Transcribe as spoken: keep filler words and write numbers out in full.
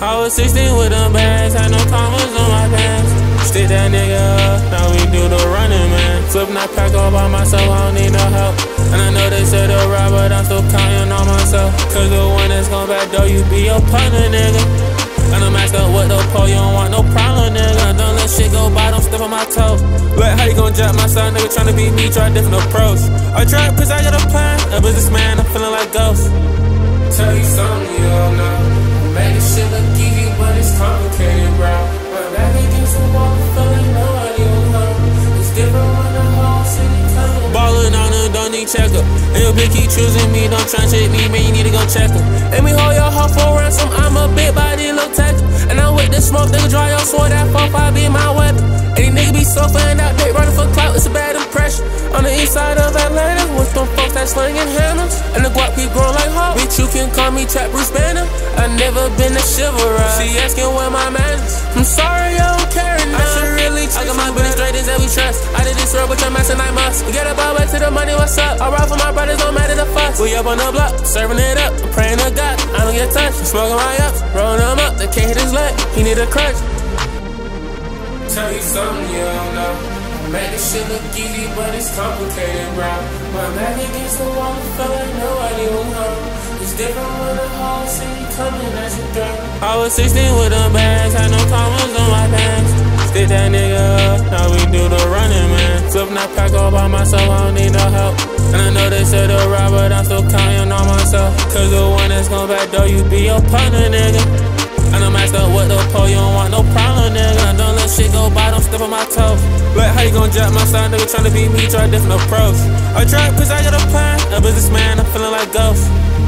I was sixteen with them bands, had no commas on my pants. Stick that nigga up, now we do the running man. Flippin' that pack all by myself, I don't need no help. And I know they said a ride, but I'm still counting on myself. Cause the one that's gon' back door, you be your partner, nigga. And I'm maxed up with the pole, you don't want no problem, nigga. Don't let shit go by, don't step on my toe. Look how you gon' jack my son, nigga tryna beat me, try a different approach. I tried, cause I got a plan, a businessman, I'm feeling like ghost. Tell you something you don't know, I'm making shit look easy, but it's complicated, bro. But that ain't just a walk, feeling nobody will know. It's different when the whole city comes. Ballin' on her, don't need checker. Little bitch keep choosing me, don't try and shit me, man, you need to go check her. Let me hold your heart for ransom, I'm a big body, look tech. And I'm with the smoke, nigga dry, y'all swore that four five be my weapon. Any nigga be suffering out there, running for clout, it's a bad impression. On the east side of Atlanta, with them folks that slinging hammers. And the guap keep growing like hawk. Bitch, you can call me Chap Bruce Banner. I never been a chivalrous. She asking where my man is. I'm sorry, I don't care enough. I should really I got my business straight, as that we trust. I did this real with your mess and I must. We gotta buy back to the money, what's up? I ride for my brothers, don't matter the fuss. We up on the block, serving it up. I'm praying to God, I don't get touched. Smoking my ups, rolling them up. They can't hit his leg, he need a crutch. Tell you something you don't know. Make this shit look easy, but it's complicated, bro. My back against the wall, feeling nobody will know. It's different when the whole city coming as you throw. I was sixteen with them bags, had no commas on my pants. Stick that nigga up, now we do the running man. Flippin' that pack all by myself, I don't need no help. And I know they said a ride, but I'm still counting on myself. Cause the one that's gon' back door, you be your partner, nigga. And I'm maxed up with the pole, you don't want no problem, nigga. Don't let shit go by, don't step on my toe. Look how you gon' jack my son, nigga tryna beat me, try a different approach. I tried, cause I got a plan, a businessman, I'm feeling like ghost.